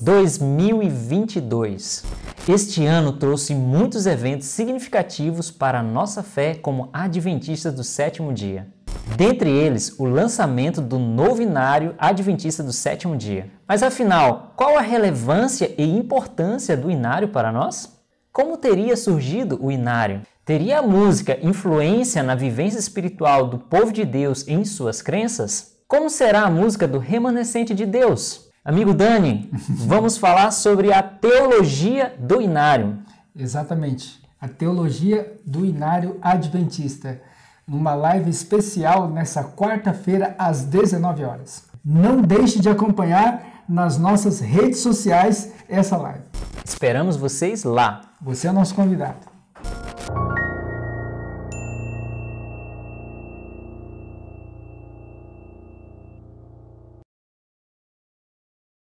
2022. Este ano trouxe muitos eventos significativos para a nossa fé como Adventistas do sétimo dia. Dentre eles, o lançamento do novo Hinário Adventista do sétimo dia. Mas afinal, qual a relevância e importância do Hinário para nós? Como teria surgido o Hinário? Teria a música influência na vivência espiritual do povo de Deus em suas crenças? Como será a música do remanescente de Deus? Amigo Dani, vamos falar sobre a teologia do Hinário. Exatamente, a teologia do Hinário Adventista, numa live especial nessa quarta-feira às 19 horas. Não deixe de acompanhar nas nossas redes sociais essa live. Esperamos vocês lá. Você é o nosso convidado.